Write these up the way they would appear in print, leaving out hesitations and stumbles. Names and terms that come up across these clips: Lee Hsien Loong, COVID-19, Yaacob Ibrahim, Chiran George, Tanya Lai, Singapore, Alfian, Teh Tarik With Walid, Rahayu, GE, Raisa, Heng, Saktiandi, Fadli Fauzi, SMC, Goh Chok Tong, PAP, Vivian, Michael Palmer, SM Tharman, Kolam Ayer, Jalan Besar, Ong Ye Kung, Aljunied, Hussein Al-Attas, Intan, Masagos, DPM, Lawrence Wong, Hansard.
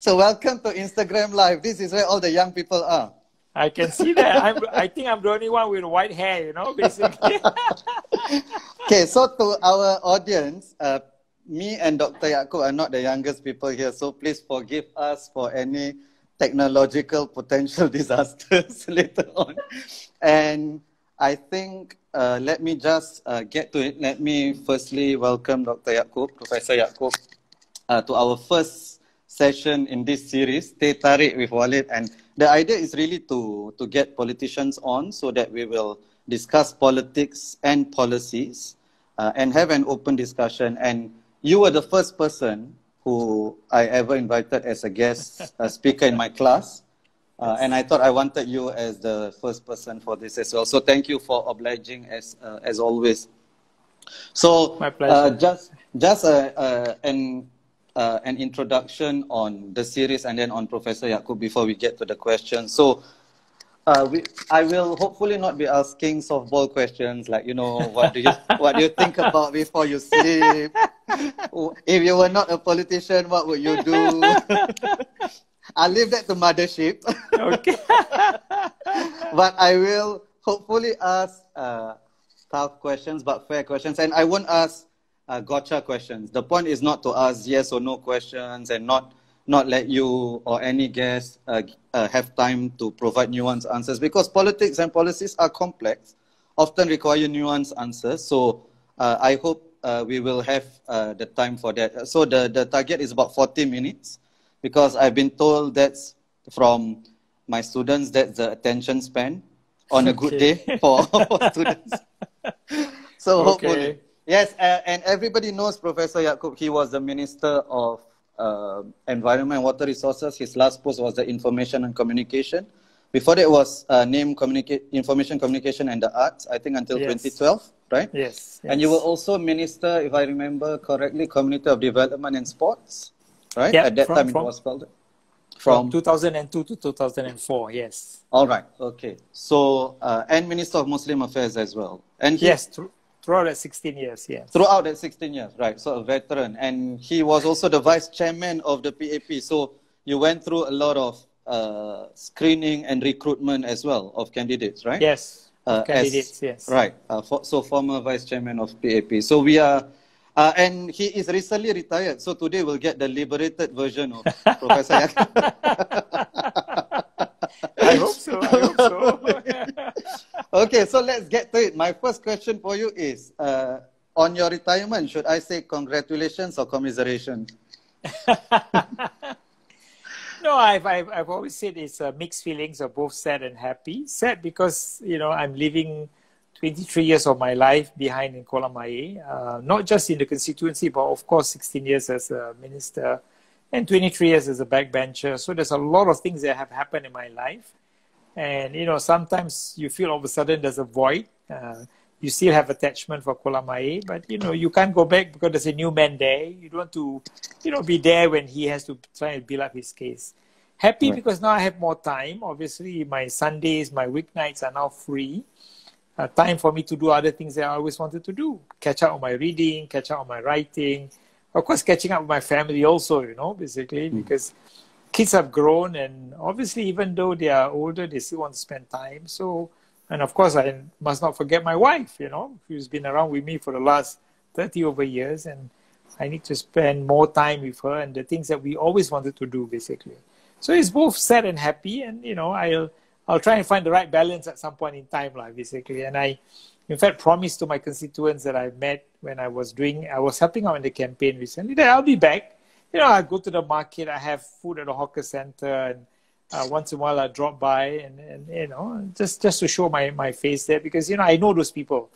So welcome to Instagram Live. This is where all the young people are. I can see that. I think I'm the only one with white hair, you know, basically. Okay, so to our audience, me and Dr. Yaacob are not the youngest people here, so please forgive us for any technological potential disasters later on. And I think, let me just get to it. Let me firstly welcome Dr. Yaacob, Professor Yaacob, to our first session in this series, Teh Tarik With Walid. And the idea is really to get politicians on so that we will discuss politics and policies and have an open discussion. And you were the first person who I ever invited as a guest speaker in my class. And I thought I wanted you as the first person for this as well. So thank you for obliging as always. So my pleasure. Just an introduction on the series and then on Professor Yaacob before we get to the questions. So I will hopefully not be asking softball questions like, you know, what do you think about before you sleep? If you were not a politician, what would you do? I'll leave that to mothership. Okay. But I will hopefully ask tough questions, but fair questions. And I won't ask gotcha questions. The point is not to ask yes or no questions and not let you or any guest have time to provide nuanced answers, because politics and policies are complex, often require nuanced answers. So I hope we will have the time for that. So the target is about 40 minutes. Because I've been told that's from my students, that's the attention span on a good day for students. So hopefully. Yes, and everybody knows Professor Yaacob. He was the Minister of Environment and Water Resources. His last post was the Information and Communication. Before that was named Information, Communication and the Arts, I think until 2012, right? Yes. And you were also Minister, if I remember correctly, Community of Development and Sports. Right? Yep, at that time it was called? From 2002 to 2004, yes. All right, okay. So, and Minister of Muslim Affairs as well. And throughout that 16 years, yes. Throughout that 16 years, right, so a veteran. And he was also the Vice Chairman of the PAP. So you went through a lot of screening and recruitment as well of candidates, right? Yes, candidates. Right, so former Vice Chairman of PAP. So we are... and he is recently retired, so today we'll get the liberated version of Professor Yaacob. I hope so, I hope so. Okay, so let's get to it. My first question for you is, on your retirement, should I say congratulations or commiserations? No, I've always said it's mixed feelings of both sad and happy. Sad because, you know, I'm living 23 years of my life behind in Kolam Ayer, not just in the constituency, but of course 16 years as a minister and 23 years as a backbencher. So there's a lot of things that have happened in my life. And, you know, sometimes you feel all of a sudden there's a void. You still have attachment for Kolam Ayer, but, you know, you can't go back because there's a new man there. You don't want to, you know, be there when he has to try and build up his case. Happy because now I have more time. Obviously, my Sundays, my weeknights are now free. Time for me to do other things that I always wanted to do. Catch up on my reading, catch up on my writing. Of course, catching up with my family also, you know, basically, because kids have grown and obviously even though they are older, they still want to spend time. So, and of course, I must not forget my wife, you know, who's been around with me for the last 30 over years and I need to spend more time with her and the things that we always wanted to do, basically. So it's both sad and happy and, you know, I'll try and find the right balance at some point in time, like, basically. And I, in fact, promised to my constituents that I met when I was helping out in the campaign recently, that I'll be back. You know, I go to the market, I have food at a hawker center, and once in a while I drop by and you know, just to show my face there because, you know, I know those people.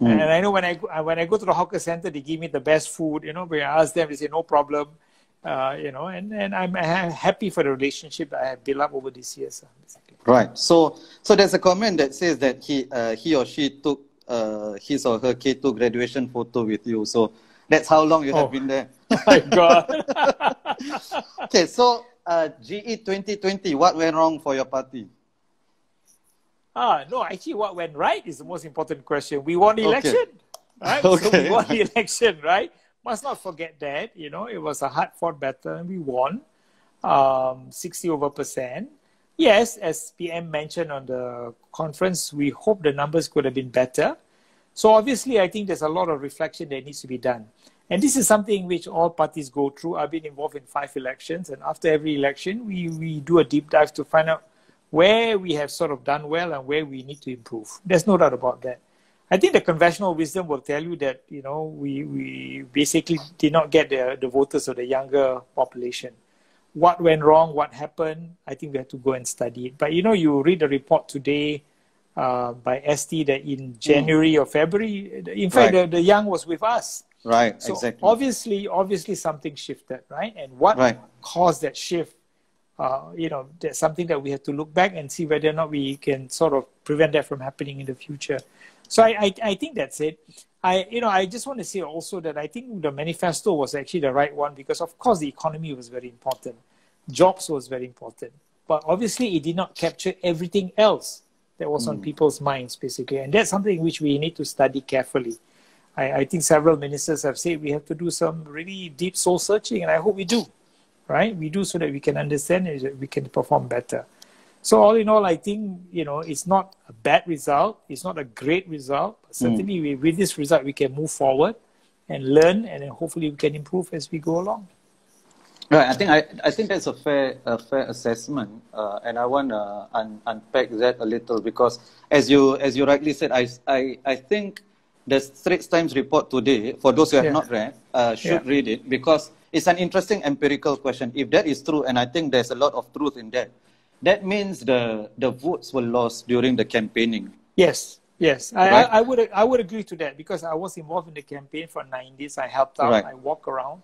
And I know when I go to the hawker center, they give me the best food, you know, but I ask them, they say, no problem. You know, and I'm happy for the relationship that I have built up over these years. Basically. Right. So there's a comment that says that he or she took his or her K2 graduation photo with you. So that's how long you have been there. My God. Okay. So GE 2020, what went wrong for your party? No, actually, what went right is the most important question. We won the election, right? Okay. So we won the election, right? Must not forget that, you know, it was a hard-fought battle and we won. 60% over. Yes, as PM mentioned on the conference, we hope the numbers could have been better. So obviously, I think there's a lot of reflection that needs to be done. And this is something which all parties go through. I've been involved in 5 elections. And after every election, we do a deep dive to find out where we have sort of done well and where we need to improve. There's no doubt about that. I think the conventional wisdom will tell you that, you know, we basically did not get the voters of the younger population. What went wrong? What happened? I think we have to go and study it. But, you know, you read the report today by ST that in January or February, in fact, the young was with us. Right, so exactly. Obviously something shifted, right? And what caused that shift? You know, that's something that we have to look back and see whether or not we can sort of prevent that from happening in the future. So I think that's it. I just want to say also that I think the manifesto was actually the right one because, of course, the economy was very important. Jobs was very important. But obviously, it did not capture everything else that was on people's minds, basically. And that's something which we need to study carefully. I think several ministers have said we have to do some really deep soul searching, and I hope we do, right? We do so that we can understand and we can perform better. So all in all, I think, you know, it's not a bad result. It's not a great result. But certainly with this result, we can move forward and learn, and then hopefully we can improve as we go along. Right. I think that's a fair assessment. And I want to unpack that a little because as you rightly said, I think the Straits Times report today, for those who have not read, should read it because it's an interesting empirical question. If that is true, and I think there's a lot of truth in that, that means the votes were lost during the campaigning. Yes, yes. Right? I would agree to that because I was involved in the campaign for 9 days. I helped out, I walked around.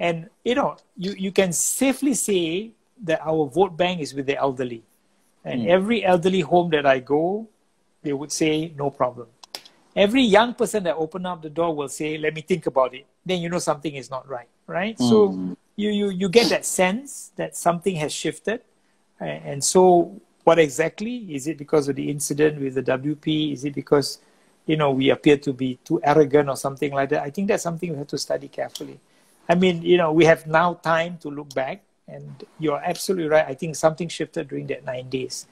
And, you know, you can safely say that our vote bank is with the elderly. And every elderly home that I go, they would say, no problem. Every young person that opened up the door will say, let me think about it. Then you know something is not right, right? So you get that sense that something has shifted. And so what exactly? Is it because of the incident with the WP? Is it because, you know, we appear to be too arrogant or something like that? I think that's something we have to study carefully. I mean, you know, we have now time to look back. And you're absolutely right. I think something shifted during that 9 days.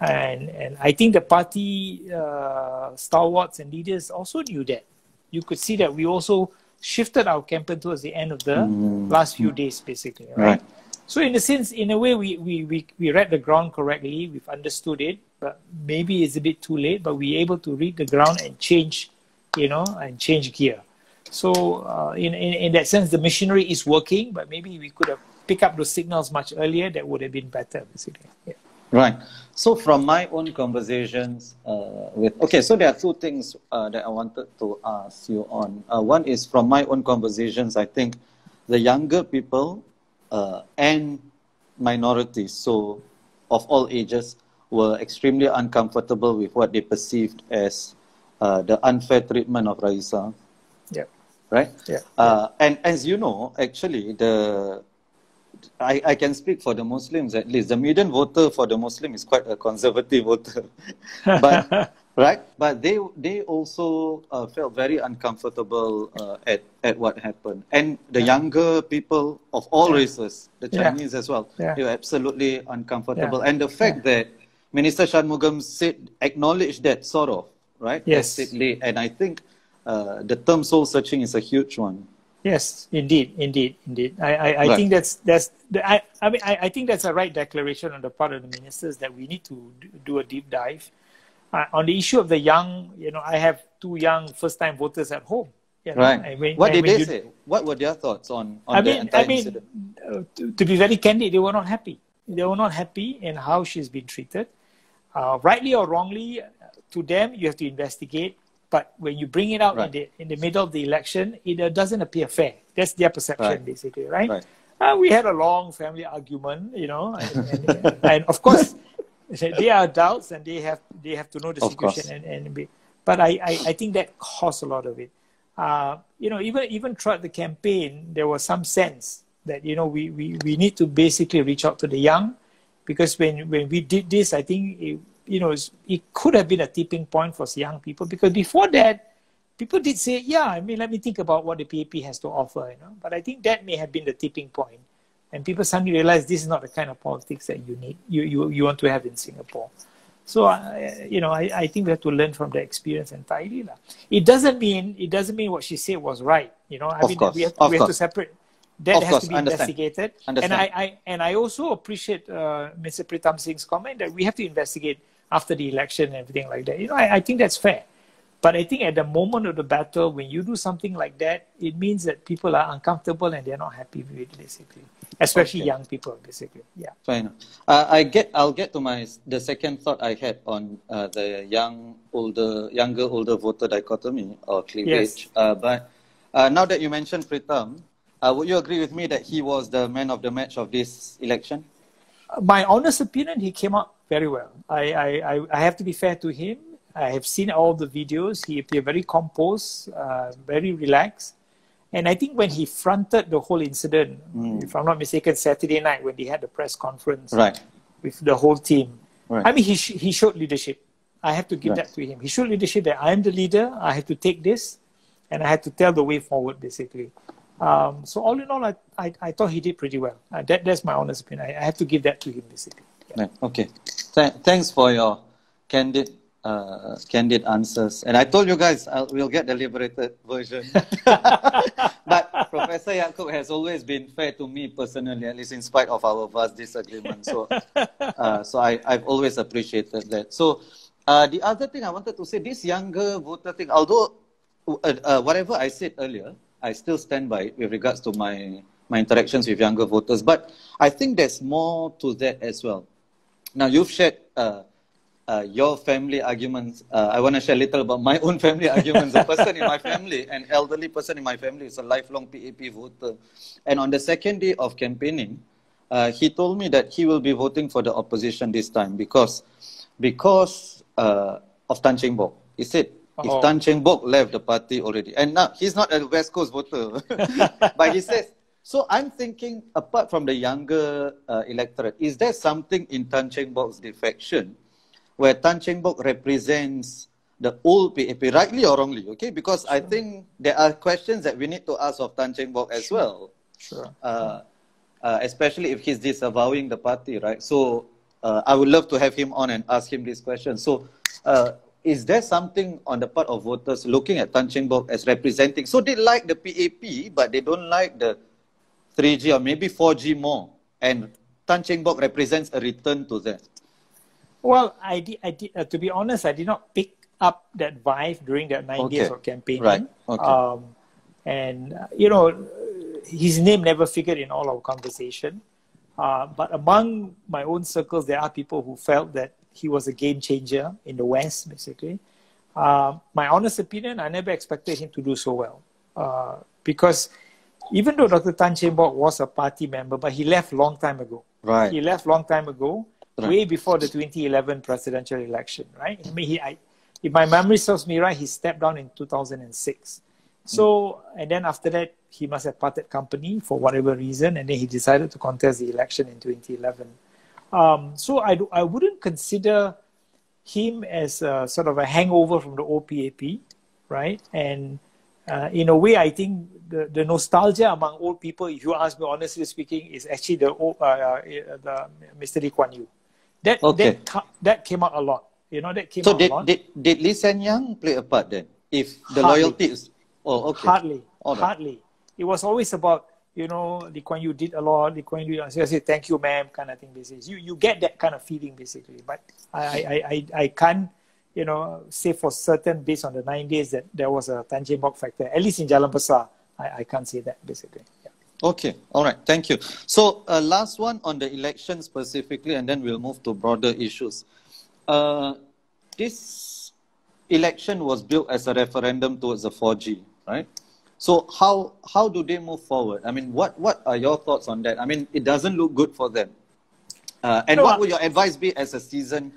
And I think the party stalwarts and leaders also knew that. You could see that we also shifted our campaign towards the end of the last few days, basically. Right? So in a sense, in a way, we read the ground correctly. We've understood it. But maybe it's a bit too late. But we're able to read the ground and change, you know, and change gear. So in that sense, the machinery is working. But maybe we could have pick up those signals much earlier, that would have been better. Basically. Yeah. Right. So from my own conversations with... Okay, so there are two things that I wanted to ask you on. One is from my own conversations, I think the younger people and minorities, so of all ages, were extremely uncomfortable with what they perceived as the unfair treatment of Raisa. Yeah. Right? Yeah. And as you know, actually, I can speak for the Muslims at least. The median voter for the Muslim is quite a conservative voter, but But they also felt very uncomfortable at what happened. And the younger people of all races, the Chinese as well, they were absolutely uncomfortable. And the fact that Minister Shanmugam said acknowledged that sort of Yes. And I think the term soul searching is a huge one. Yes, indeed, indeed, indeed. I think I think that's a right declaration on the part of the ministers that we need to do a deep dive on the issue of the young. You know, I have 2 young first-time voters at home. You know? What did they say? What were their thoughts on the entire incident? To be very candid, they were not happy. They were not happy in how she's been treated, rightly or wrongly. To them, you have to investigate. But when you bring it out in the middle of the election, it doesn't appear fair. That's their perception, basically, right? We had a long family argument, you know, and of course, they are adults and they have to know the situation. But I think that caused a lot of it. You know, even throughout the campaign, there was some sense that, you know, we need to basically reach out to the young because when we did this, I think you know, it could have been a tipping point for young people because before that, people did say, yeah, I mean, let me think about what the PAP has to offer, you know. But I think that may have been the tipping point And people suddenly realize this is not the kind of politics that you need, you want to have in Singapore. So, I think we have to learn from the experience entirely. It doesn't mean what she said was right. We have to separate. That has to be investigated. And I also appreciate Mr. Pritam Singh's comment that we have to investigate after the election and everything like that. I think that's fair. But I think at the moment of the battle, when you do something like that, it means that people are uncomfortable and they're not happy with it, basically. Especially young people, basically. Yeah. Fine. I'll get to the second thought I had on the younger older voter dichotomy or cleavage. Yes. But now that you mentioned Pritam, would you agree with me that he was the man of the match of this election? My honest opinion, he came out very well. I have to be fair to him. I have seen all the videos. He appeared very composed, very relaxed. And I think when he fronted the whole incident, if I'm not mistaken, Saturday night when they had the press conference with the whole team, I mean, he showed leadership. I have to give that to him. He showed leadership that I'm the leader, I have to take this, and I have to tell the way forward, basically. So all in all, I thought he did pretty well. That's my honest opinion. I have to give that to him, basically. Yeah. Okay. Thanks for your candid answers, and I told you guys we'll get the liberated version. But Professor Yaacob has always been fair to me personally, at least in spite of our vast disagreements. So, I've always appreciated that. So, the other thing I wanted to say, this younger voter thing, although whatever I said earlier, I still stand by it with regards to my interactions with younger voters. But I think there's more to that as well. Now you've shared. Your family arguments. I want to share a little about my own family arguments. A person in my family, an elderly person in my family, is a lifelong PAP voter. And on the second day of campaigning, he told me that he will be voting for the opposition this time because of Tan Cheng Bock. He said, if Tan Cheng Bock left the party already. And now, he's not a West Coast voter. But he says, so I'm thinking, apart from the younger electorate, is there something in Tan Cheng Bock's defection where Tan Cheng Bock represents the old PAP, rightly or wrongly, okay? Because I think there are questions that we need to ask of Tan Cheng Bock as well. Sure. Especially if he's disavowing the party, right? So I would love to have him on and ask him this question. So is there something on the part of voters looking at Tan Cheng Bock as representing? So they like the PAP, but they don't like the 3G or maybe 4G more. And Tan Cheng Bock represents a return to that. Well, to be honest, I did not pick up that vibe during that 9 days of campaigning. Right. Okay. His name never figured in all our conversation. But among my own circles, there are people who felt that he was a game changer in the West, basically. My honest opinion, I never expected him to do so well. Because even though Dr. Tan Cheng Bock was a party member, but he left long time ago. Right. He left long time ago. Right. Way before the 2011 presidential election, right? I mean, if my memory serves me right, he stepped down in 2006. So, and then after that, he must have parted company for whatever reason, and then he decided to contest the election in 2011. So I wouldn't consider him as a, sort of a hangover from the old PAP, right? And in a way, I think the nostalgia among old people, if you ask me honestly speaking, is actually the Mr. Lee Kuan Yew. That came out a lot. That came out a lot. Did Lee Hsien Loong play a part then? If the loyalty is... Oh, okay. Hardly. It was always about, Lee Kuan Yew did a lot. Lee Kuan Yew, I say, thank you, ma'am, kind of thing. Basically. You get that kind of feeling, basically. But I can't, say for certain, based on the 9 days, that there was a Tan Cheng Bock factor. At least in Jalan Besar, I can't say that, basically. Yeah. Okay. All right. Thank you. So last one on the election specifically, and then we'll move to broader issues. This election was built as a referendum towards the 4G, right? So how do they move forward? I mean, what are your thoughts on that? I mean, it doesn't look good for them. What would your advice be as a seasoned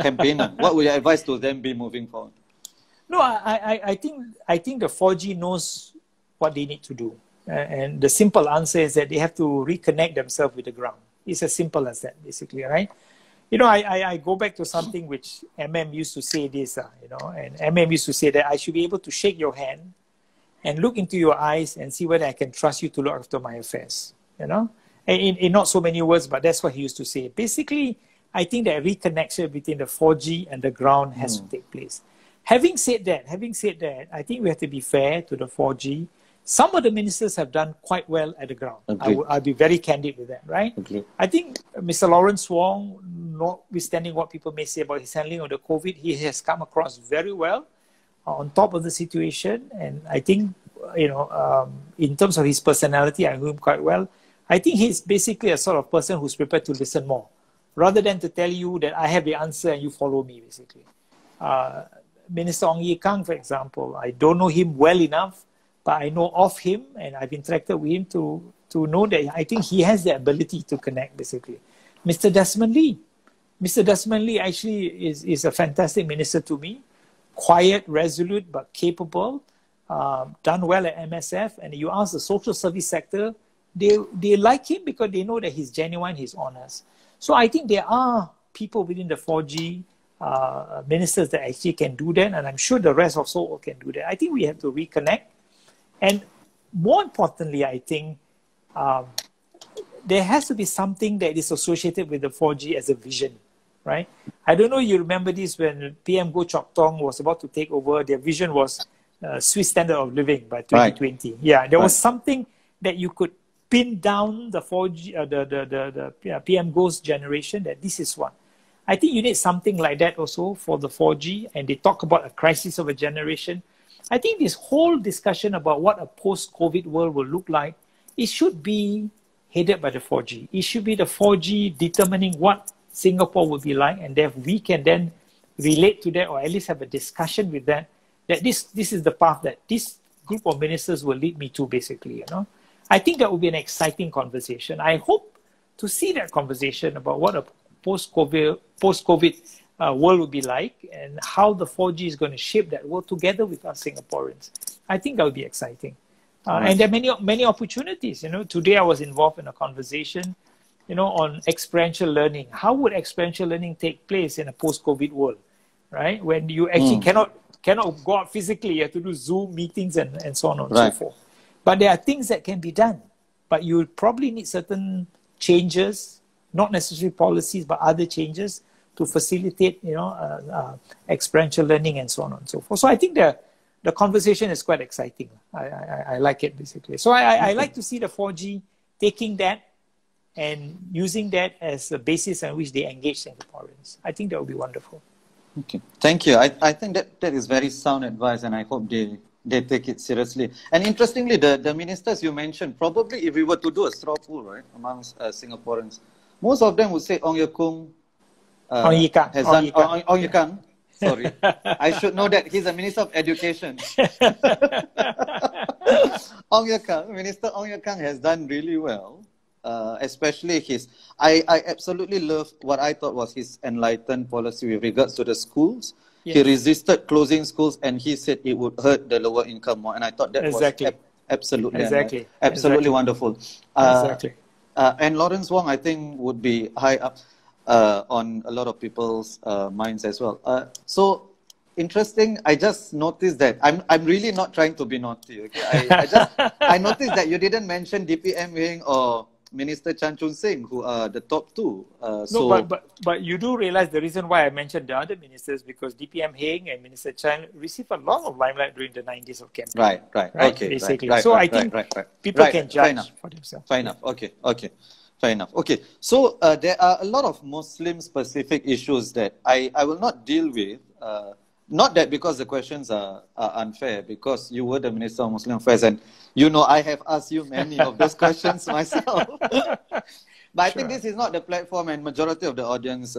campaigner? What would your advice to them be moving forward? No, I think the 4G knows what they need to do. And the simple answer is that they have to reconnect themselves with the ground. It's as simple as that, basically, right? I go back to something which MM used to say this, and MM used to say that I should be able to shake your hand and look into your eyes and see whether I can trust you to look after my affairs, And in not so many words, but that's what he used to say. Basically, I think that reconnection between the 4G and the ground has to take place. Having said that, I think we have to be fair to the 4G. Some of the ministers have done quite well at the ground. Okay. I'll be very candid with that, right? Okay. I think Mr. Lawrence Wong, notwithstanding what people may say about his handling of the COVID, he has come across very well on top of the situation. And I think, you know, in terms of his personality, I knew him quite well. I think he's basically a sort of person who's prepared to listen more, rather than to tell you that I have the answer and you follow me, basically. Minister Ong Ye Kung, for example, I don't know him well enough, but I know of him and I've interacted with him to know that I think he has the ability to connect, basically. Mr. Desmond Lee. Mr. Desmond Lee actually is a fantastic minister to me. Quiet, resolute, but capable. Done well at MSF. And you ask the social service sector, they like him because they know that he's genuine, he's honest. So I think there are people within the 4G ministers that actually can do that. And I'm sure the rest of Seoul can do that. I think we have to reconnect. And more importantly, I think there has to be something that is associated with the 4G as a vision, right? I don't know if you remember this when PM Goh Chok Tong was about to take over. Their vision was Swiss standard of living by 2020. Right. Yeah, there was something that you could pin down the 4G, the PM Goh's generation that this is one. I think you need something like that also for the 4G. And they talk about a crisis of a generation. I think this whole discussion about what a post-COVID world will look like, it should be headed by the 4G. It should be the 4G determining what Singapore will be like, and then we can then relate to that, or at least have a discussion with that, that this is the path that this group of ministers will lead me to, basically. You know, I think that would be an exciting conversation. I hope to see that conversation about what a post-COVID world will be like, and how the 4G is going to shape that world together with us Singaporeans. I think that would be exciting. And there are many opportunities. You know, today I was involved in a conversation, you know, on experiential learning. How would experiential learning take place in a post-COVID world, right? When you actually cannot go out physically, you have to do Zoom meetings and so on and so forth. But there are things that can be done. But you probably need certain changes, not necessarily policies, but other changes to facilitate, you know, experiential learning and so on and so forth. So I think the conversation is quite exciting. I like it, basically. So I like to see the 4G taking that and using that as a basis on which they engage Singaporeans. I think that would be wonderful. Okay, thank you. I think that is very sound advice, and I hope they take it seriously. And interestingly, the ministers you mentioned, probably if we were to do a straw poll, right, amongst Singaporeans, most of them would say Ong Ye Kung, Ong Ye Kung. Sorry. I should know that he's a Minister of Education. Ong Ye Kung, Minister Ong Ye Kung has done really well, especially his. I absolutely love what I thought was his enlightened policy with regards to the schools. Yes. He resisted closing schools and he said it would hurt the lower income more. And I thought that was absolutely wonderful. And Lawrence Wong, I think, would be high up on a lot of people's minds as well. So interesting. I just noticed that I'm really not trying to be naughty. Okay, I noticed that you didn't mention DPM Wing or Minister Chan Chun Sing, who are the top two. But you do realize the reason why I mentioned the other ministers, because DPM Heng and Minister Chan received a lot of limelight during the 90s of campaign. Right, basically. So I think people can judge for themselves. Fair enough. Okay. Fair enough. Okay, so there are a lot of Muslim-specific issues that I will not deal with. Not that because the questions are unfair, because you were the Minister of Muslim Affairs, and you know I have asked you many of those questions myself. But I think this is not the platform, and majority of the audience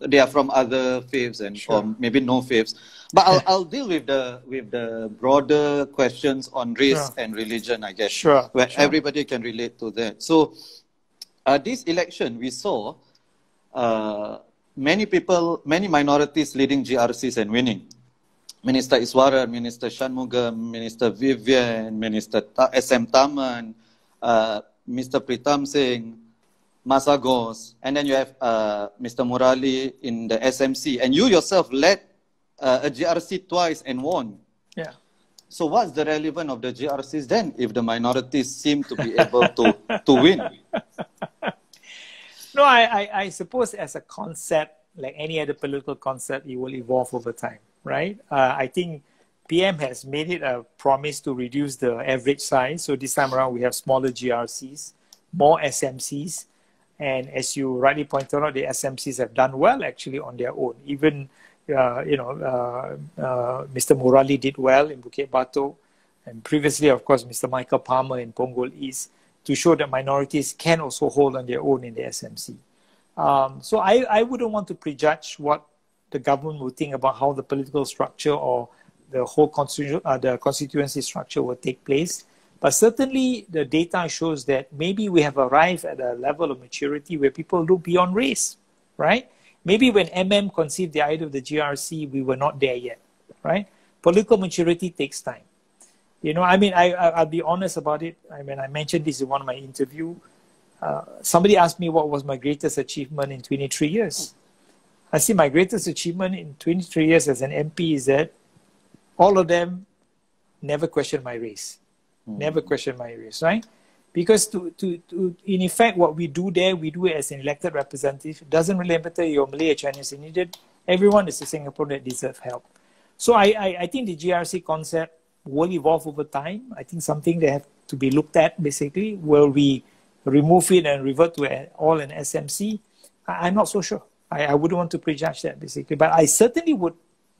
they are from other faiths and from maybe no faiths. But I'll deal with the broader questions on race and religion, I guess, where everybody can relate to that. So this election, we saw many minorities leading GRCs and winning. Minister Iswaran, Minister Shanmugam, Minister Vivian, Minister SM Tharman, Mr. Pritam Singh, Masagos, and then you have Mr. Murali in the SMC. And you yourself led a GRC twice and won. Yeah. So what's the relevance of the GRCs then if the minorities seem to be able to win? No, I suppose as a concept, like any other political concept, it will evolve over time, right? I think PM has made it a promise to reduce the average size. So this time around, we have smaller GRCs, more SMCs. And as you rightly pointed out, the SMCs have done well actually on their own. Even, Mr. Murali did well in Bukit Batok. And previously, of course, Mr. Michael Palmer in Punggol East, to show that minorities can also hold on their own in the SMC. So I wouldn't want to prejudge what the government will think about how the political structure or the whole constituency structure will take place. But certainly the data shows that maybe we have arrived at a level of maturity where people look beyond race, right? Maybe when MM conceived the idea of the GRC, we were not there yet, right? Political maturity takes time. You know, I mean, I'll be honest about it. I mean, I mentioned this in one of my interviews. Somebody asked me what was my greatest achievement in 23 years. I see my greatest achievement in 23 years as an MP is that all of them never questioned my race. Never questioned my race, right? Because to in effect, what we do there, we do it as an elected representative. It doesn't really matter if you're Malay or Chinese or Indian. Everyone is a Singaporean that deserves help. So I think the GRC concept will evolve over time. I think something that have to be looked at, basically, will be remove it and revert to all an SMC, I'm not so sure. I wouldn't want to prejudge that, basically. But I certainly would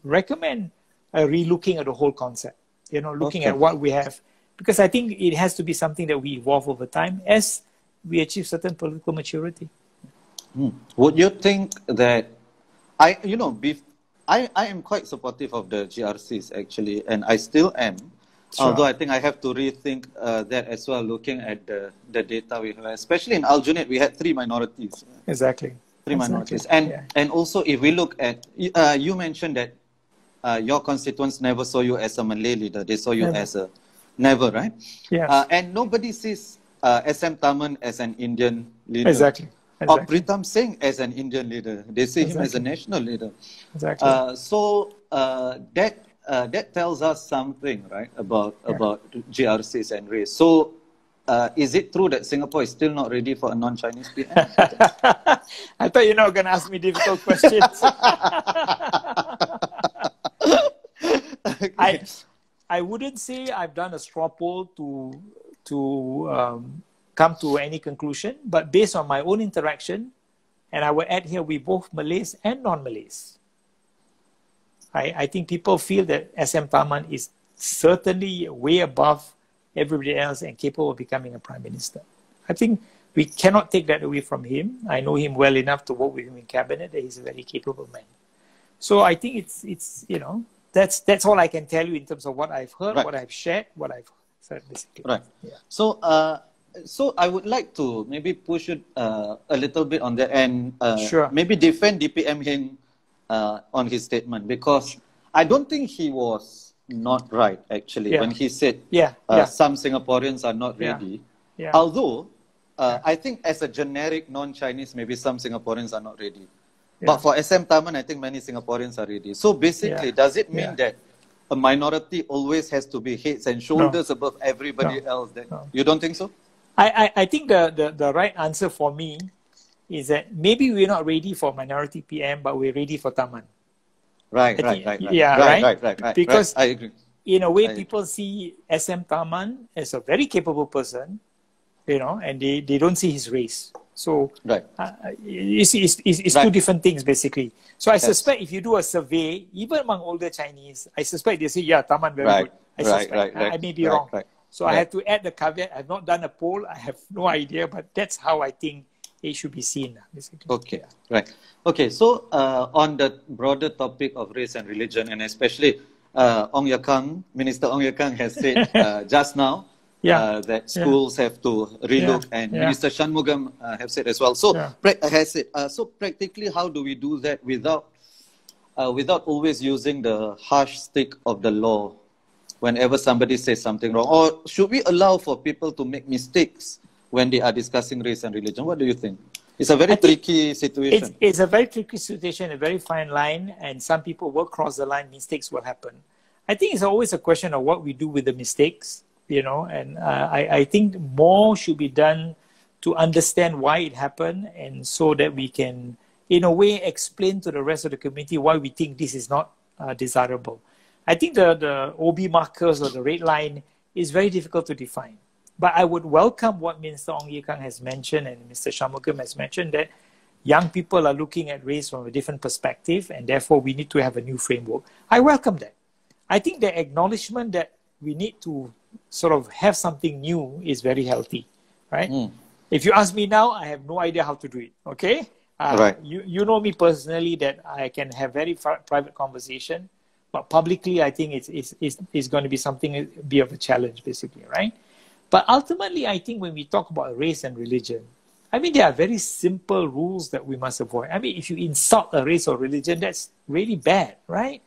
recommend relooking at the whole concept, you know, looking at what we have. Because I think it has to be something that we evolve over time as we achieve certain political maturity. Would you think that, I am quite supportive of the GRCs, actually, and I still am. Sure. Although I think I have to rethink that as well, looking at the data we have. Especially in Aljunied, we had three minorities. Exactly. Three minorities. And, and also, if we look at, you mentioned that your constituents never saw you as a Malay leader. They saw you as a, right? Yes. And nobody sees SM Tharman as an Indian leader. Exactly. Or Pritam Singh as an Indian leader. They see him as a national leader. Exactly. That tells us something, right, about GRCs and race. So, is it true that Singapore is still not ready for a non-Chinese PM? I thought you're not going to ask me difficult questions. I wouldn't say I've done a straw poll to come to any conclusion, but based on my own interaction, and I will add here, we both Malays and non-Malays. I think people feel that SM Tharman is certainly way above everybody else and capable of becoming a prime minister. I think we cannot take that away from him. I know him well enough to work with him in cabinet that he's a very capable man. So I think it's that's all I can tell you in terms of what I've heard, what I've shared, what I've said basically. Right. Yeah. So so I would like to maybe push it a little bit on the end. Maybe defend DPM Heng on his statement, because I don't think he was not right, actually, when he said some Singaporeans are not ready. Yeah. Although, I think as a generic non-Chinese, maybe some Singaporeans are not ready. Yeah. But for SM Tharman, I think many Singaporeans are ready. So basically, does it mean that a minority always has to be heads and shoulders above everybody else? You don't think so? I think the right answer for me is that maybe we're not ready for minority PM, but we're ready for Tharman. Right. Because I agree. In a way, people see SM Tharman as a very capable person, you know, and they don't see his race. So it's two different things, basically. So I suspect if you do a survey, even among older Chinese, I suspect they say, yeah, Tharman, very good. I may be wrong. So I have to add the caveat. I've not done a poll. I have no idea, but that's how I think it should be seen, basically. Okay, right. Okay, so on the broader topic of race and religion, and especially Ong Ye Kung, Minister Ong Ye Kung has said just now that schools have to relook, and Minister Shanmugam have said as well. So, so practically, how do we do that without always using the harsh stick of the law whenever somebody says something wrong? Or should we allow for people to make mistakes when they are discussing race and religion? What do you think? It's a very tricky situation. It's a very tricky situation, a very fine line, and some people will cross the line, mistakes will happen. I think it's always a question of what we do with the mistakes, you know, and I think more should be done to understand why it happened, and so that we can, in a way, explain to the rest of the community why we think this is not desirable. I think the OB markers or the red line is very difficult to define. But I would welcome what Minister Ong Ye Kung has mentioned and Mr. Shanmugam has mentioned, that young people are looking at race from a different perspective, and therefore we need to have a new framework. I welcome that. I think the acknowledgement that we need to sort of have something new is very healthy, right? Mm. If you ask me now, I have no idea how to do it, okay? Right. You know me personally that I can have very private conversation, but publicly I think it's going to be something, be of a challenge basically, right? But ultimately, I think when we talk about race and religion, I mean, there are very simple rules that we must avoid. I mean, if you insult a race or religion, that's really bad, right?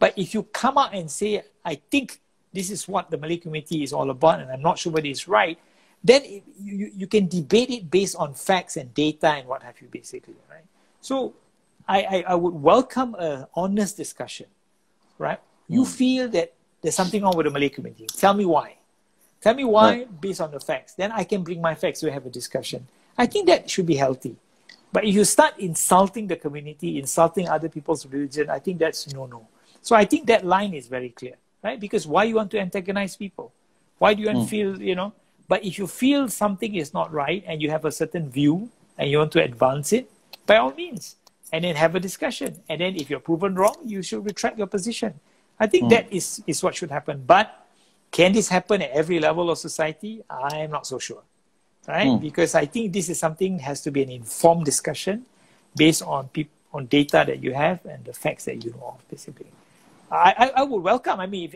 But if you come out and say, I think this is what the Malay community is all about, and I'm not sure whether it's right, then you can debate it based on facts and data and what have you, basically, right? So I would welcome an honest discussion, right? You feel that there's something wrong with the Malay community. Tell me why. Tell me why based on the facts. Then I can bring my facts to have a discussion. I think that should be healthy. But if you start insulting the community, insulting other people's religion, I think that's no. So I think that line is very clear, right? Because why you want to antagonize people? Why do you feel, you know? But if you feel something is not right and you have a certain view and you want to advance it, by all means, and then have a discussion. And then if you're proven wrong, you should retract your position. I think that is what should happen. But can this happen at every level of society? I'm not so sure, right? Because I think this is something that has to be an informed discussion based on data that you have and the facts that you know of, basically. I would welcome, I mean, if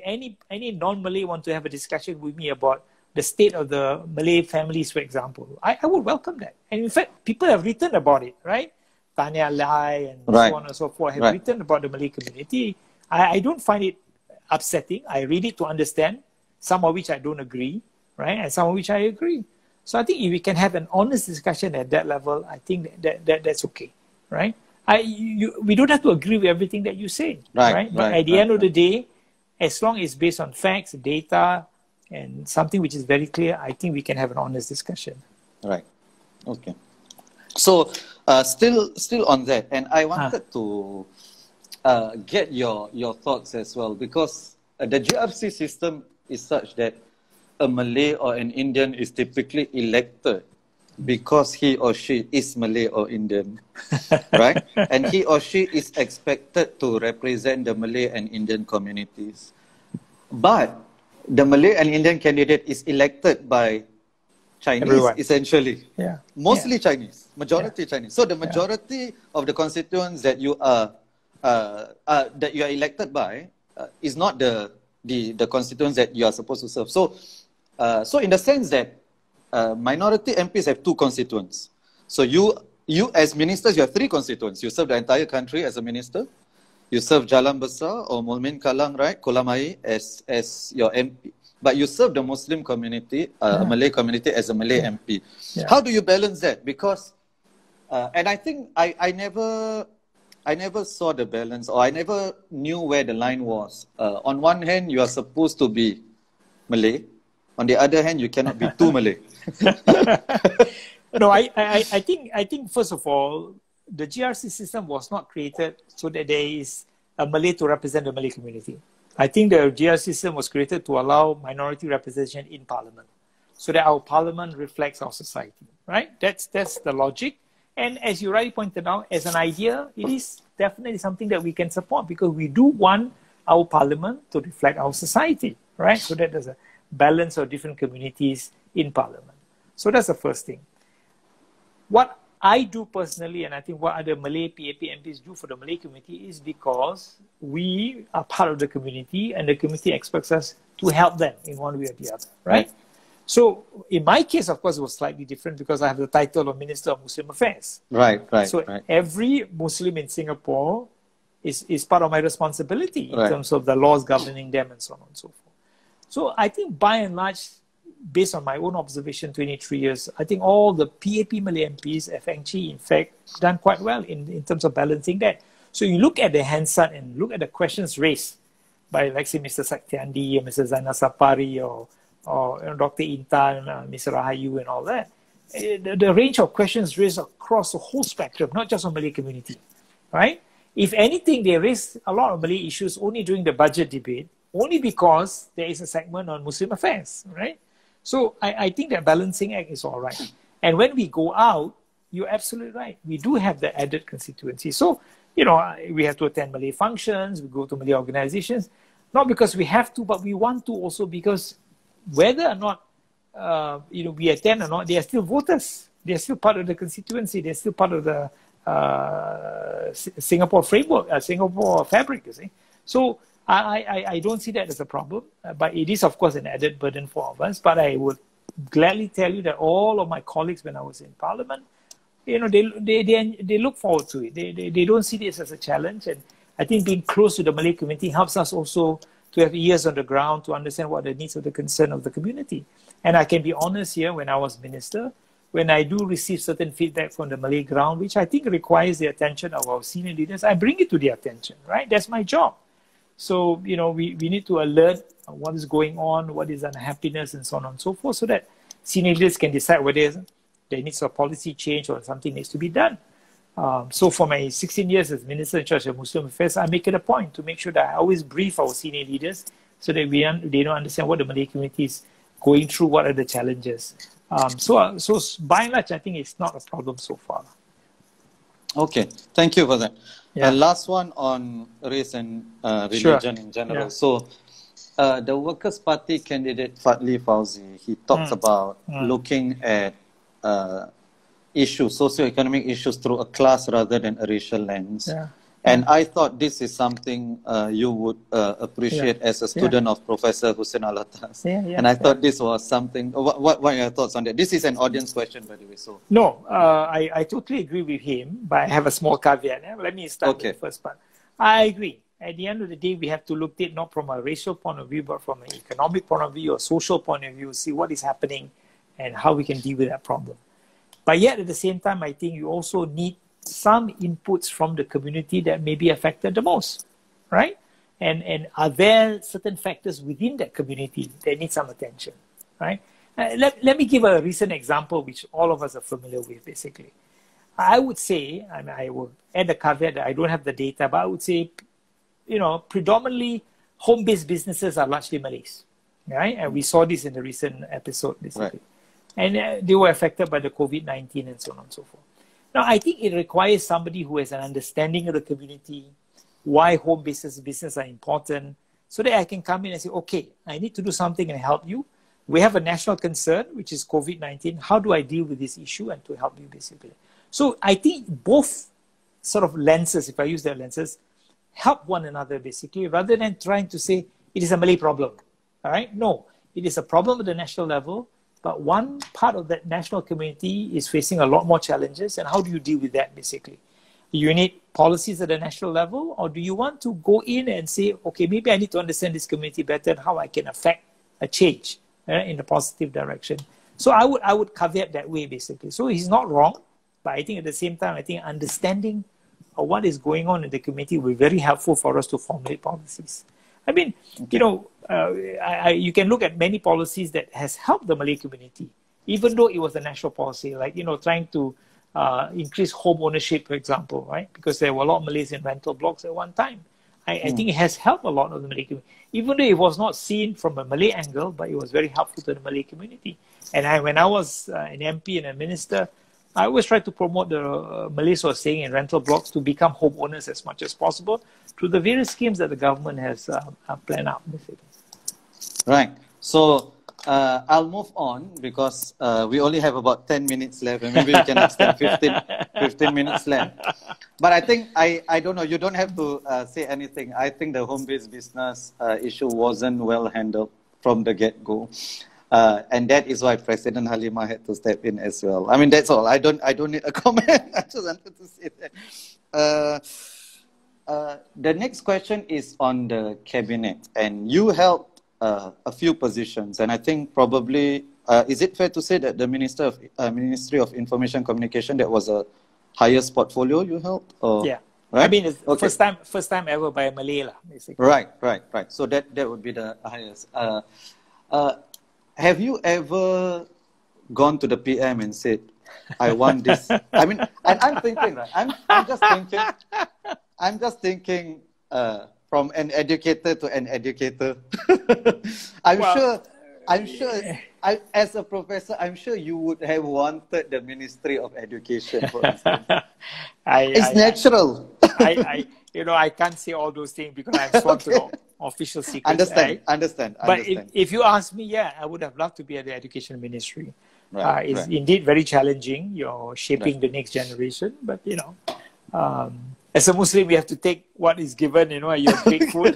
any non-Malay want to have a discussion with me about the state of the Malay families, for example, I would welcome that. And in fact, people have written about it, right? Tanya Lai and so on and so forth have written about the Malay community. I don't find it upsetting. I read it to understand, some of which I don't agree, right? And some of which I agree. So I think if we can have an honest discussion at that level, I think that's okay, right? We don't have to agree with everything that you say, right? But at the end of the day, as long as it's based on facts, data, and something which is very clear, I think we can have an honest discussion. Right. Okay. So still on that, and I wanted to get your thoughts as well, because the GRC system is such that a Malay or an Indian is typically elected because he or she is Malay or Indian, right? And he or she is expected to represent the Malay and Indian communities. But the Malay and Indian candidate is elected by Chinese, everyone, essentially. Yeah. Mostly Chinese, majority Chinese. So the majority of the constituents that you are elected by is not the constituents that you are supposed to serve. So, so in the sense that minority MPs have two constituents. So you as ministers, you have three constituents. You serve the entire country as a minister. You serve Jalan Besar or Mulmin Kallang, right? Kolam Ayer as your MP. But you serve the Muslim community, Malay community as a Malay MP. Yeah. How do you balance that? Because, and I think I never saw the balance, or I never knew where the line was. On one hand, you are supposed to be Malay. On the other hand, you cannot be too Malay. No, I think first of all, the GRC system was not created so that there is a Malay to represent the Malay community. I think the GRC system was created to allow minority representation in parliament, so that our parliament reflects our society, right? That's the logic. And as you rightly pointed out, as an idea, it is definitely something that we can support, because we do want our parliament to reflect our society, right? So that there's a balance of different communities in parliament. So that's the first thing. What I do personally, and I think what other Malay PAP MPs do for the Malay community, is because we are part of the community and the community expects us to help them in one way or the other, right? So, in my case, of course, it was slightly different because I have the title of Minister of Muslim Affairs. So, every Muslim in Singapore is part of my responsibility in terms of the laws governing them and so on and so forth. So, I think by and large, based on my own observation, 23 years, I think all the PAP Malay MPs have actually, in fact, done quite well in terms of balancing that. So, you look at the Hansard and look at the questions raised. by, like, say, Mr. Saktiandi or Mr. Zainal Sapari or Dr. Intan, Mr. Rahayu and all that. The range of questions raised across the whole spectrum, not just on Malay community, right? If anything, they raised a lot of Malay issues only during the budget debate, only because there is a segment on Muslim affairs, right? So I think that balancing act is all right. And when we go out, you're absolutely right. We do have the added constituency. So, you know, we have to attend Malay functions, we go to Malay organizations, not because we have to, but we want to also because whether or not, you know, we attend or not, they are still voters. They are still part of the constituency. They are still part of the Singapore framework, Singapore fabric, you see. So I don't see that as a problem, but it is, of course, an added burden for all of us. But I would gladly tell you that all of my colleagues, when I was in Parliament, you know, they look forward to it. They don't see this as a challenge. And I think being close to the Malay community helps us also to have ears on the ground to understand what the needs of the concern of the community. And I can be honest here, when I was minister, when I do receive certain feedback from the Malay ground, which I think requires the attention of our senior leaders, I bring it to their attention, right? That's my job. So, you know, we need to alert what is going on, what is unhappiness, and so on and so forth, so that senior leaders can decide whether there needs a policy change or something needs to be done. So for my 16 years as Minister in charge of Muslim Affairs, I make it a point to make sure that I always brief our senior leaders so that they don't understand what the Malay community is going through, what are the challenges. So by and large, I think it's not a problem so far. Okay, thank you for that. Yeah. Last one on race and religion in general. Yeah. So the Workers' Party candidate Fadli Fauzi, he talks about looking at issues, socioeconomic issues through a class rather than a racial lens. Yeah. And I thought this is something you would appreciate as a student of Professor Hussein Al-Attas. And I thought this was something. What are your thoughts on that? This is an audience question, by the way. So no, I totally agree with him, but I have a small caveat. Let me start with the first part. I agree. At the end of the day, we have to look at it not from a racial point of view, but from an economic point of view or social point of view, see what is happening and how we can deal with that problem. But yet, at the same time, I think you also need some inputs from the community that may be affected the most, right? And are there certain factors within that community that need some attention, right? Let me give a recent example which all of us are familiar with, basically. I would say, and I will add a caveat that I don't have the data, but I would say, you know, predominantly home-based businesses are largely Malays, right? And we saw this in the recent episode, basically. Right. And they were affected by the COVID-19 and so on and so forth. Now, I think it requires somebody who has an understanding of the community, why home-based businesses are important, so that I can come in and say, okay, I need to do something and help you. We have a national concern, which is COVID-19. How do I deal with this issue and to help you, basically? So I think both sort of lenses, if I use their lenses, help one another, basically, rather than trying to say it is a Malay problem, all right? No, it is a problem at the national level. But one part of that national community is facing a lot more challenges. And how do you deal with that, basically? You need policies at the national level, or do you want to go in and say, okay, maybe I need to understand this community better and how I can affect a change in a positive direction? So I would caveat that way, basically. So he's not wrong, but I think at the same time, I think understanding of what is going on in the community will be very helpful for us to formulate policies. I mean, you know, you can look at many policies that has helped the Malay community, even though it was a national policy, like, you know, trying to increase home ownership, for example, right? Because there were a lot of Malays in rental blocks at one time. I think it has helped a lot of the Malay community, even though it was not seen from a Malay angle, but it was very helpful to the Malay community. And when I was an MP and a minister, I always tried to promote the Malays who are staying in rental blocks to become homeowners as much as possible through the various schemes that the government has planned out. Right. So I'll move on because we only have about 10 minutes left, and maybe we can extend 15 minutes left. But I think, I don't know, you don't have to say anything. I think the home-based business issue wasn't well handled from the get-go. And that is why President Halimah had to step in as well. I mean, that's all. I don't need a comment. I just wanted to say that. The next question is on the cabinet. And you held a few positions. And I think probably, is it fair to say that the Ministry of Information and Communication, that was the highest portfolio you held? Or, yeah. Right? I mean, it's okay. first time ever by a Malay, basically. Right. So that would be the highest. Have you ever gone to the PM and said, "I want this"? I mean, and I'm thinking, right? I'm just thinking from an educator to an educator. I'm sure, as a professor, I'm sure you would have wanted the Ministry of Education, for instance. It's natural. I can't say all those things because I'm sworn to no official secrets. Understand. But if you ask me, yeah, I would have loved to be at the Education Ministry. Right, it's indeed very challenging. You're shaping the next generation, but as a Muslim, we have to take what is given, you're grateful.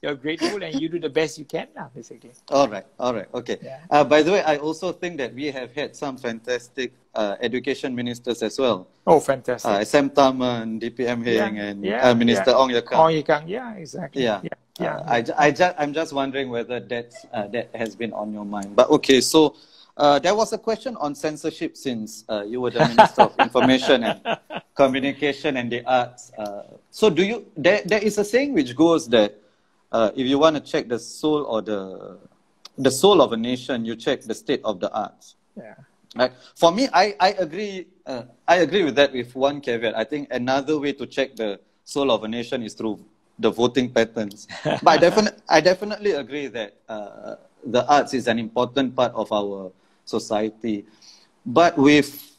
You're grateful and you do the best you can, basically. All right. Okay. Yeah. By the way, I also think that we have had some fantastic education ministers as well. Oh, fantastic. SM Tharman, DPM Heng, and Minister Ong Ye Kung. Ong Ye Kung, yeah, exactly. Yeah. I'm just wondering whether that has been on your mind. But okay, so there was a question on censorship since you were the Minister of Information and Communication and the Arts. So do you? There is a saying which goes that if you want to check the soul or the soul of a nation, you check the state of the arts. Yeah. Right. For me, I agree. I agree with that with one caveat. I think another way to check the soul of a nation is through the voting patterns. But I definitely agree that the arts is an important part of our society. But with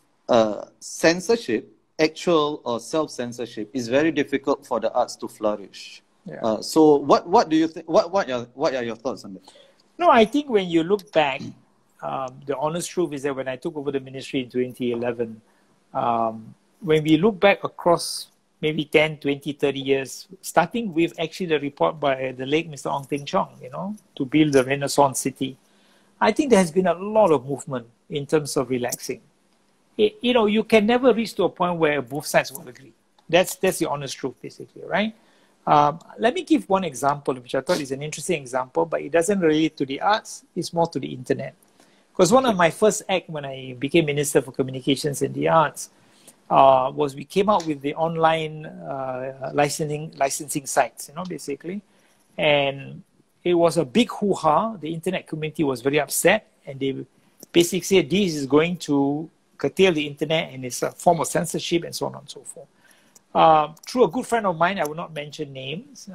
censorship, actual or self-censorship, is very difficult for the arts to flourish. Yeah. So what do you think? What are your thoughts on that? No, I think when you look back, the honest truth is that when I took over the ministry in 2011, when we look back across maybe 10, 20, 30 years, starting with actually the report by the late Mr. Ong Teng Cheong, to build the Renaissance city, I think there has been a lot of movement in terms of relaxing. You can never reach to a point where both sides will agree. That's the honest truth, basically, right? Let me give one example, which I thought is an interesting example, but it doesn't relate to the arts. It's more to the internet. Because one of my first acts when I became Minister for Communications and the Arts was we came out with the online licensing sites, basically. And it was a big hoo-ha. The internet community was very upset. And they basically said, this is going to curtail the internet and it's a form of censorship and so on and so forth. Through a good friend of mine, I will not mention names,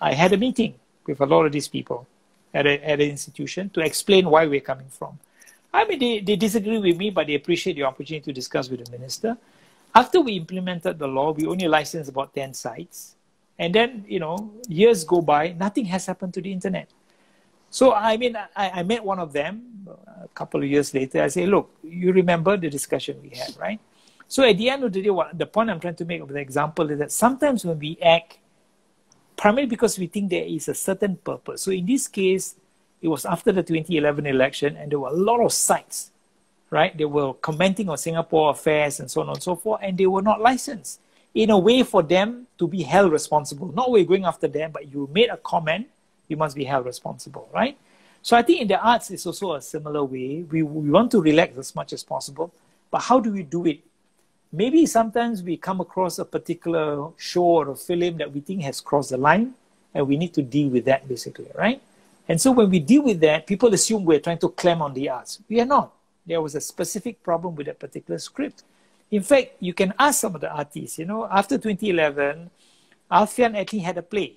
I had a meeting with a lot of these people at an institution to explain why we're coming from. I mean, they disagree with me, but they appreciate the opportunity to discuss with the minister. After we implemented the law, we only licensed about 10 sites. And then, years go by, nothing has happened to the internet. So, I mean, I met one of them a couple of years later. I say, look, you remember the discussion we had, right? So at the end of the day, the point I'm trying to make of the example is that sometimes when we act, primarily because we think there is a certain purpose. So in this case, it was after the 2011 election and there were a lot of sites, right? They were commenting on Singapore affairs and so on and so forth, and they were not licensed in a way for them to be held responsible. Not we're going after them, but you made a comment, you must be held responsible, right? So I think in the arts, it's also a similar way. We want to relax as much as possible, but how do we do it? Maybe sometimes we come across a particular show or a film that we think has crossed the line and we need to deal with that basically, right? And so when we deal with that, people assume we're trying to clamp on the arts. We are not. There was a specific problem with that particular script. In fact, you can ask some of the artists, after 2011, Alfian actually had a play.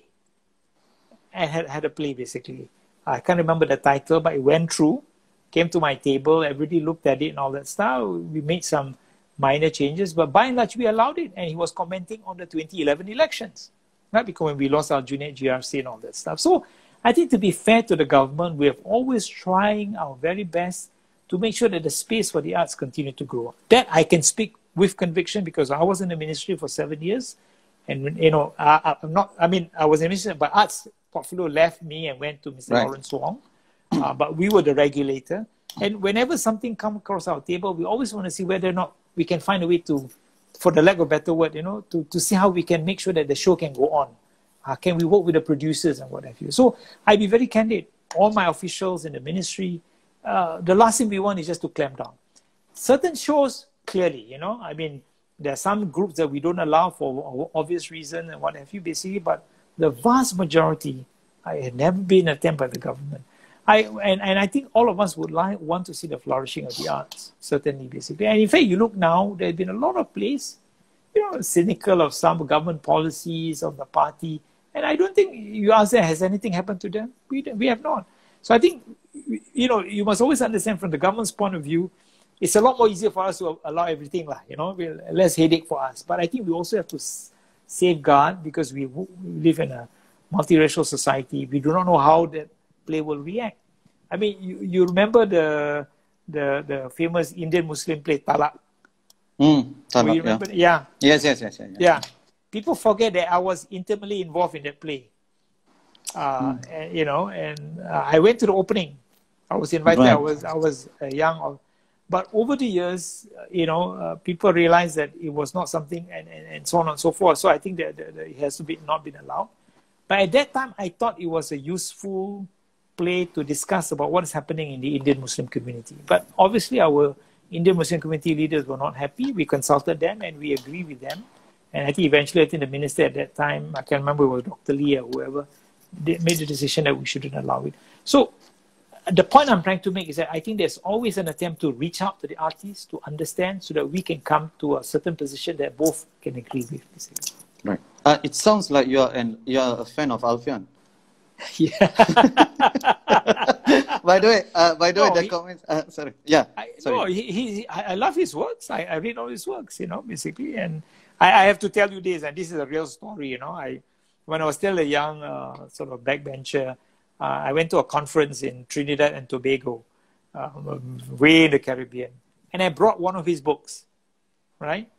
Basically. I can't remember the title, but it went through, came to my table, everybody looked at it and all that stuff. We made some minor changes, but by and large, we allowed it. And he was commenting on the 2011 elections, right? Because when we lost our Aljunied GRC and all that stuff. So I think to be fair to the government, we have always trying our very best to make sure that the space for the arts continue to grow. That I can speak with conviction because I was in the ministry for 7 years. And, I was in the ministry, but arts portfolio left me and went to Mr. Lawrence Wong. But we were the regulator. And whenever something comes across our table, we always want to see whether or not we can find a way to, for the lack of a better word, to see how we can make sure that the show can go on. Can we work with the producers and what have you? So I'd be very candid. All my officials in the ministry, the last thing we want is just to clamp down. Certain shows, clearly, There are some groups that we don't allow for obvious reasons and what have you, basically, but the vast majority have never been attempted by the government. And I think all of us would want to see the flourishing of the arts, certainly, basically. And in fact, you look now, there have been a lot of plays, you know, cynical of some government policies of the party. And I don't think, you ask them, has anything happened to them? We have not. So I think, you know, you must always understand from the government's point of view, it's a lot more easier for us to allow everything, you know, less headache for us. But I think we also have to safeguard, because we live in a multiracial society. We do not know how that play will react. I mean, you remember the famous Indian Muslim play, Talak? Talak, you remember? Yeah. Yes. People forget that I was intimately involved in that play. And, you know, and I went to the opening. I was invited. Right. I was young. But over the years, you know, people realized that it was not something, and so on and so forth. So I think that it has to be not been allowed. But at that time, I thought it was a useful play to discuss about what is happening in the Indian Muslim community. But obviously, our Indian Muslim community leaders were not happy. We consulted them and we agreed with them. And I think eventually, the minister at that time, I can't remember, it was Dr. Lee or whoever, they made the decision that we shouldn't allow it. So the point I'm trying to make is that I think there's always an attempt to reach out to the artists to understand, so that we can come to a certain position that both can agree with. Basically. Right. It sounds like you're a fan of Alfian. Yeah. By the way, the comments. Sorry. Yeah. I love his works. I read all his works, you know, basically, and I have to tell you this, and this is a real story, you know. When I was still a young sort of backbencher, I went to a conference in Trinidad and Tobago, way in the Caribbean, and I brought one of his books, right?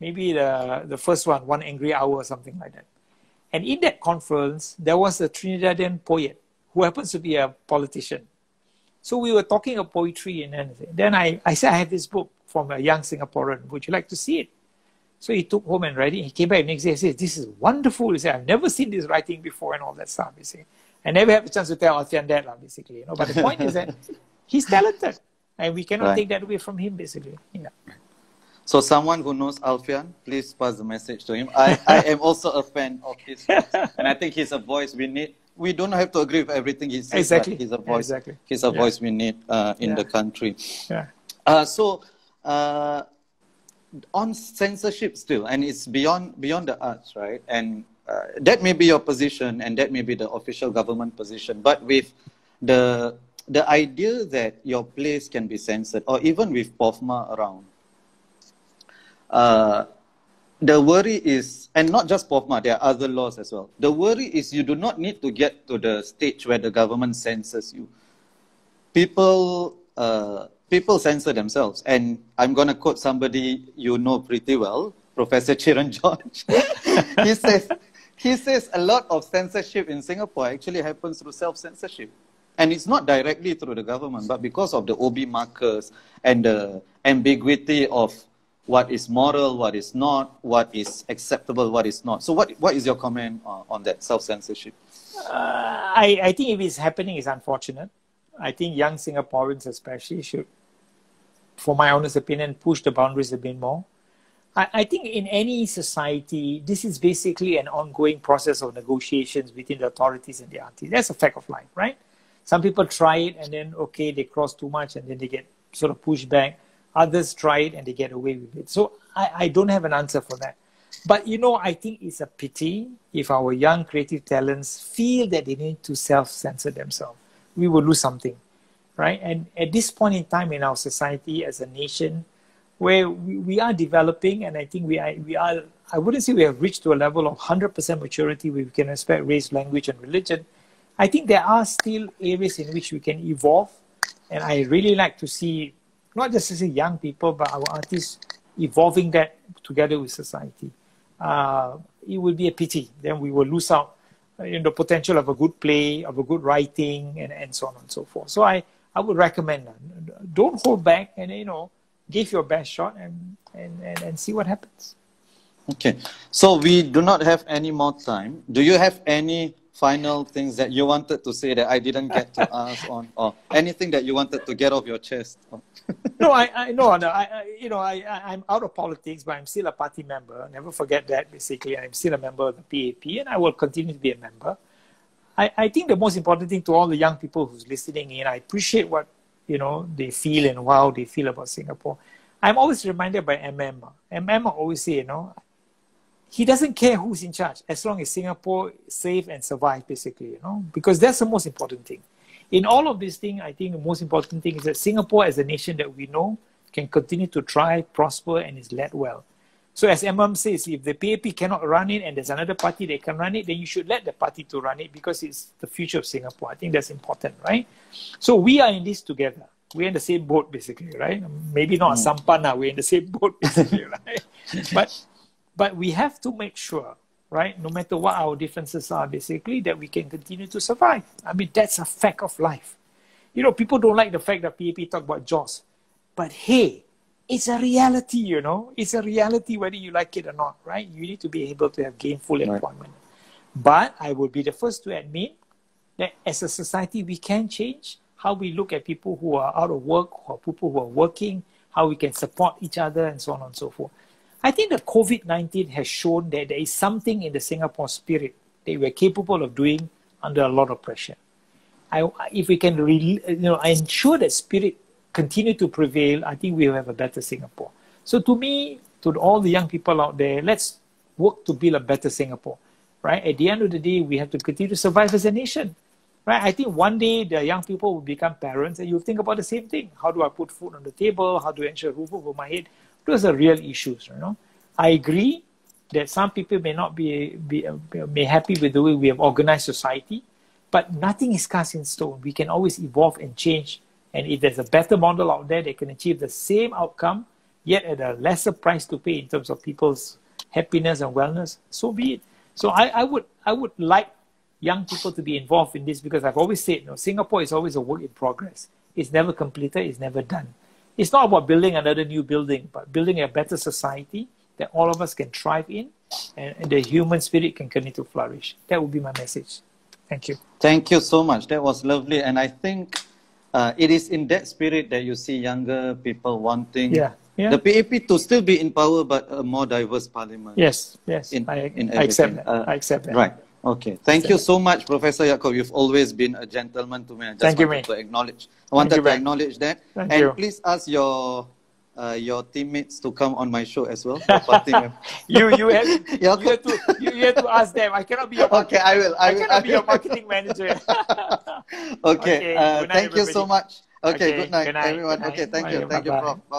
Maybe the first one, One Angry Hour or something like that. And in that conference, there was a Trinidadian poet who happens to be a politician. So we were talking of poetry and anything. Then I said, I have this book from a young Singaporean. Would you like to see it? So he took home and read it. He came back the next day and said, this is wonderful. He said, I've never seen this writing before and all that stuff. You see, I never had a chance to tell Alfian that, basically. You know? But the point is that he's talented. And we cannot take that away from him, basically. Yeah. So someone who knows Alfian, please pass the message to him. I am also a fan of his voice. And I think he's a voice we need. We don't have to agree with everything he says. Exactly. He's a voice, voice we need in the country. Yeah. On censorship still, and it's beyond the arts, right? And that may be your position, and that may be the official government position. But with the idea that your plays can be censored, or even with POFMA around, the worry is, and not just POFMA, there are other laws as well. The worry is you do not need to get to the stage where the government censors you. People censor themselves. And I'm going to quote somebody you know pretty well, Professor Chiran George. he says a lot of censorship in Singapore actually happens through self-censorship. And it's not directly through the government, but because of the OB markers and the ambiguity of what is moral, what is not, what is acceptable, what is not. So what is your comment on that self-censorship? I think if it's happening, it's unfortunate. I think young Singaporeans especially should, for my honest opinion, push the boundaries a bit more. I think in any society, this is basically an ongoing process of negotiations between the authorities and the artists. That's a fact of life, right? Some people try it and then, okay, they cross too much and then they get sort of pushed back. Others try it and they get away with it. So I don't have an answer for that. But, you know, I think it's a pity if our young creative talents feel that they need to self-censor themselves. We will lose something, right? And at this point in time in our society as a nation, where we are developing, and I think we are, I wouldn't say we have reached to a level of 100% maturity where we can respect race, language, and religion. I think there are still areas in which we can evolve. And I really like to see, not just to see young people, but our artists evolving that together with society. It would be a pity. Then we will lose out in the potential of a good play, of a good writing, and so on and so forth. So I would recommend, don't hold back, and, you know, give your best shot and see what happens. Okay. So we do not have any more time. Do you have any final things that you wanted to say that I didn't get to ask on, or anything that you wanted to get off your chest? No, I'm out of politics, but I'm still a party member. Never forget that, basically. I'm still a member of the PAP, and I will continue to be a member. I think the most important thing to all the young people who's listening in, I appreciate what, you know, they feel and how they feel about Singapore. I'm always reminded by MM. MM always say, you know, he doesn't care who's in charge as long as Singapore is safe and survive, basically, you know, because that's the most important thing. In all of these things, I think the most important thing is that Singapore as a nation that we know can continue to thrive, prosper, and is led well. So as MM says, if the PAP cannot run it and there's another party that can run it, then you should let the party to run it because it's the future of Singapore. I think that's important, right? So we are in this together. We're in the same boat, basically, right? Maybe not Sampana, we're in the same boat, basically, right? But we have to make sure, right, no matter what our differences are, basically, that we can continue to survive. I mean, that's a fact of life. You know, people don't like the fact that PAP talk about Jaws. But hey, it's a reality, you know. It's a reality whether you like it or not, right? You need to be able to have gainful employment. But I will be the first to admit that as a society, we can change how we look at people who are out of work, or people who are working, how we can support each other, and so on and so forth. I think that COVID-19 has shown that there is something in the Singapore spirit that we're capable of doing under a lot of pressure. If we can ensure that spirit continue to prevail, I think we will have a better Singapore. So to me, to all the young people out there, let's work to build a better Singapore, right? At the end of the day, we have to continue to survive as a nation, right? I think one day the young people will become parents and you'll think about the same thing. How do I put food on the table? How do I ensure roof over my head? Those are real issues, you know. I agree that some people may not be happy with the way we have organized society, but nothing is cast in stone. We can always evolve and change. And if there's a better model out there that can achieve the same outcome, yet at a lesser price to pay in terms of people's happiness and wellness, so be it. So I would like young people to be involved in this because I've always said, you know, Singapore is always a work in progress. It's never completed. It's never done. It's not about building another new building, but building a better society that all of us can thrive in and the human spirit can continue to flourish. That would be my message. Thank you. Thank you so much. That was lovely. And I think it is in that spirit that you see younger people wanting the PAP to still be in power, but a more diverse parliament. Yes. I accept that. I accept that. Right. Okay. Thank you so much, Professor Yaacob. You've always been a gentleman to me. I wanted to acknowledge that. Thank you. Please ask your teammates to come on my show as well. You have to ask them. I cannot be your marketing. Okay, I cannot be your marketing manager. Okay. Thank you so much. Okay, good night everyone. Okay, thank you. Thank you, Prof.